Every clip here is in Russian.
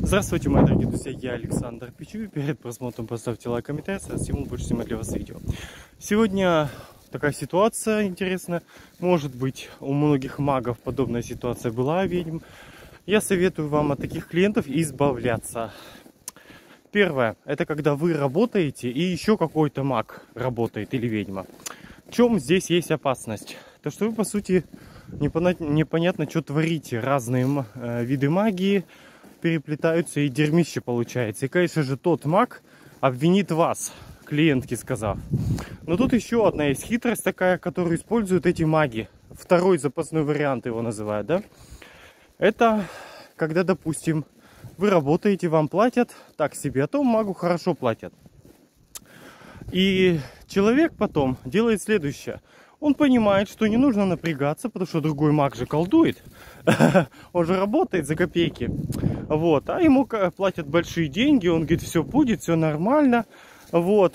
Здравствуйте, мои дорогие друзья, я Александр Пичуев. Перед просмотром поставьте лайк, комментарий, сниму больше снимать для вас видео. Сегодня такая ситуация интересная. Может быть, у многих магов подобная ситуация была, ведьм. Я советую вам от таких клиентов избавляться. Первое, это когда вы работаете и еще какой-то маг работает или ведьма. В чем здесь есть опасность? То, что вы, по сути, непонятно, что творите. Разные виды магии переплетаются и дерьмище получается. И, конечно же, тот маг обвинит вас, клиентке сказав. Но тут еще одна есть хитрость такая, которую используют эти маги. Второй запасной вариант его называют, да? Это когда, допустим, вы работаете, вам платят так себе, а то магу хорошо платят. И человек потом делает следующее. Он понимает, что не нужно напрягаться, потому что другой маг же колдует. Он же работает за копейки. Вот. А ему платят большие деньги. Он говорит, все будет, все нормально. Вот.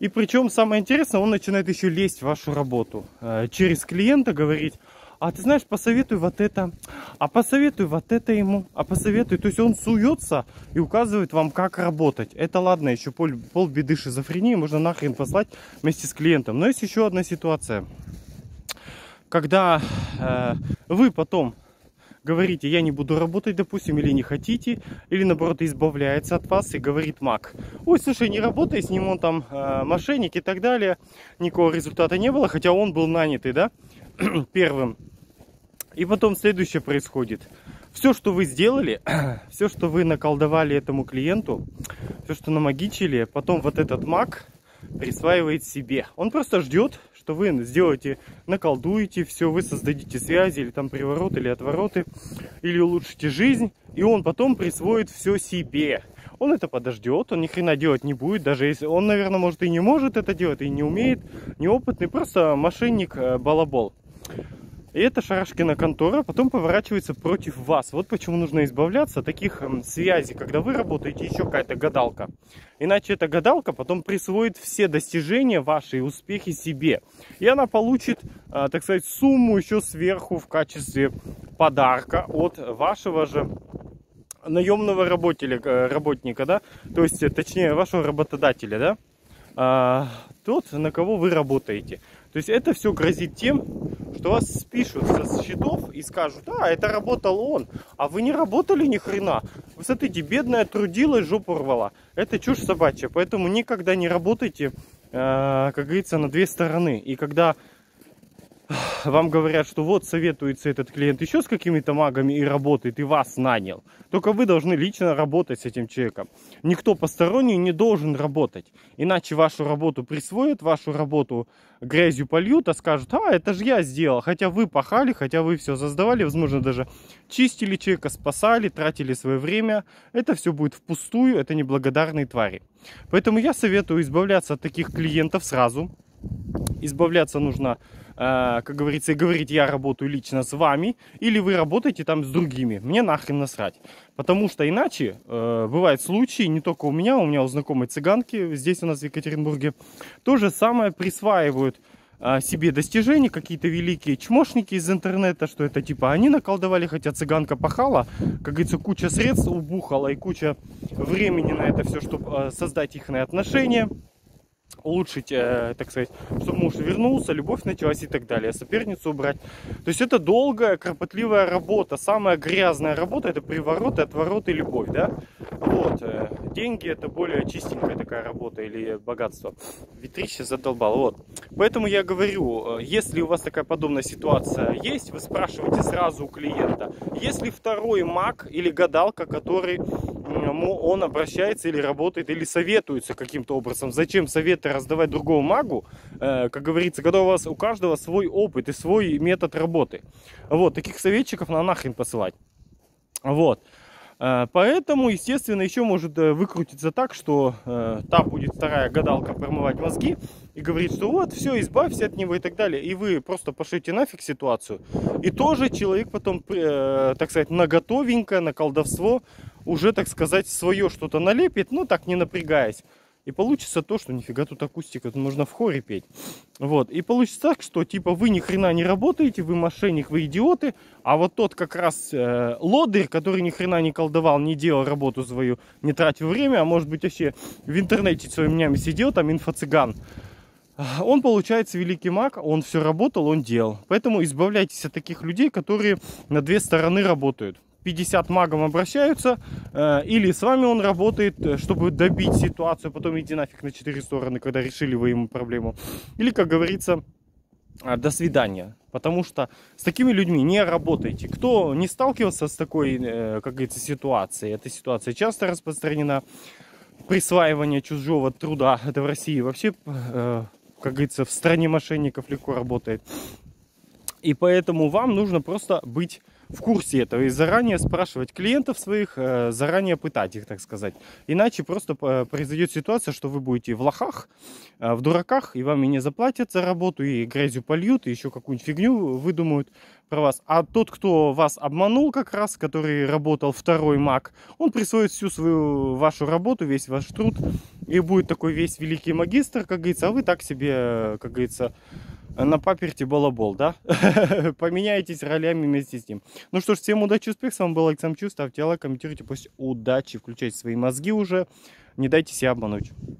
И причем самое интересное, он начинает еще лезть в вашу работу. Через клиента говорить, а ты знаешь, посоветуй вот это. А посоветуй вот это ему. А посоветуй. То есть он суется и указывает вам, как работать. Это ладно, еще полбеды шизофрении. Можно нахрен послать вместе с клиентом. Но есть еще одна ситуация. Когда вы потом говорите, я не буду работать, допустим, или не хотите, или наоборот избавляется от вас и говорит маг. Ой, слушай, не работай с ним, он там мошенник и так далее. Никакого результата не было, хотя он был нанятый, да, первым. И потом следующее происходит. Все, что вы сделали, все, что вы наколдовали этому клиенту, все, что намагичили, потом вот этот маг присваивает себе. Он просто ждет, что вы сделаете, наколдуете все, вы создадите связи, или там привороты, или отвороты, или улучшите жизнь, и он потом присвоит все себе. Он это подождет, он ни хрена делать не будет, даже если он, наверное, может и не может это делать, и не умеет, неопытный, просто мошенник-балабол. И эта шарашкина контора потом поворачивается против вас. Вот почему нужно избавляться от таких связей, когда вы работаете, еще какая-то гадалка. Иначе эта гадалка потом присвоит все достижения ваши, успехи себе. И она получит, так сказать, сумму еще сверху в качестве подарка от вашего же наемного работника, да? То есть, точнее, вашего работодателя, да? Тот, на кого вы работаете. То есть это все грозит тем, что вас спишут со счетов и скажут, а, это работал он, а вы не работали ни хрена. Вы смотрите, бедная трудилась, жопу рвала. Это чушь собачья, поэтому никогда не работайте, как говорится, на две стороны. И когда вам говорят, что вот советуется этот клиент еще с какими-то магами и работает, и вас нанял. Только вы должны лично работать с этим человеком. Никто посторонний не должен работать. Иначе вашу работу присвоят, вашу работу грязью польют, а скажут, а, это же я сделал. Хотя вы пахали, хотя вы все создавали, возможно, даже чистили человека, спасали, тратили свое время. Это все будет впустую, это неблагодарные твари. Поэтому я советую избавляться от таких клиентов сразу. Избавляться нужно, как говорится, и говорить, я работаю лично с вами, или вы работаете там с другими. Мне нахрен насрать. Потому что иначе бывают случаи, не только у меня у знакомой цыганки, здесь у нас в Екатеринбурге, то же самое присваивают себе достижения, какие-то великие чмошники из интернета, что это типа они наколдовали, хотя цыганка пахала, как говорится, куча средств убухала и куча времени на это все, чтобы создать их отношения. Улучшить, так сказать, чтобы муж вернулся, любовь началась и так далее, соперницу убрать. То есть это долгая, кропотливая работа. Самая грязная работа — это привороты, отвороты, любовь, да? Вот. Деньги — это более чистенькая такая работа или богатство. Ветрище задолбало. Вот. Поэтому я говорю, если у вас такая подобная ситуация есть, вы спрашиваете сразу у клиента. Если второй маг или гадалка, который он обращается или работает, или советуется каким-то образом. Зачем советы раздавать другому магу, как говорится, когда у каждого свой опыт и свой метод работы. Вот, таких советчиков на нахрен посылать. Вот. Поэтому, естественно, еще может выкрутиться так, что та будет вторая гадалка промывать мозги и говорит, что вот, все, избавься от него и так далее. И вы просто пошлите нафиг ситуацию. И тоже человек потом, так сказать, наготовенько, на колдовство уже, так сказать, свое что-то налепит, но так не напрягаясь. И получится то, что нифига тут акустика, тут можно в хоре петь. Вот. И получится так, что типа вы ни хрена не работаете, вы мошенник, вы идиоты. А вот тот как раз лодырь, который ни хрена не колдовал, не делал работу свою, не тратил время, а может быть вообще в интернете своими днями сидел, там инфо-цыган. Он, получается, великий маг, он все работал, он делал. Поэтому избавляйтесь от таких людей, которые на две стороны работают. 50 магам обращаются, или с вами он работает, чтобы добить ситуацию, потом иди нафиг на 4 стороны, когда решили вы ему проблему. Или, как говорится, до свидания. Потому что с такими людьми не работайте. Кто не сталкивался с такой, как говорится, ситуацией, эта ситуация часто распространена, присваивание чужого труда, это в России вообще... как говорится, в стране мошенников легко работает. И поэтому вам нужно просто быть в курсе этого и заранее спрашивать клиентов своих, заранее пытать их, так сказать. Иначе просто произойдет ситуация, что вы будете в лохах, в дураках, и вам и не заплатят за работу, и грязью польют, и еще какую-нибудь фигню выдумают про вас. А тот, кто вас обманул как раз, который работал второй маг, он присвоит всю свою вашу работу, весь ваш труд, и будет такой весь великий магистр, как говорится, а вы так себе, как говорится... на паперти балабол, да? Поменяйтесь ролями вместе с ним. Ну что ж, всем удачи, успех. С вами был Александр Пичуев. Ставьте лайк, комментируйте, пусть удачи. Включайте свои мозги уже. Не дайте себя обмануть.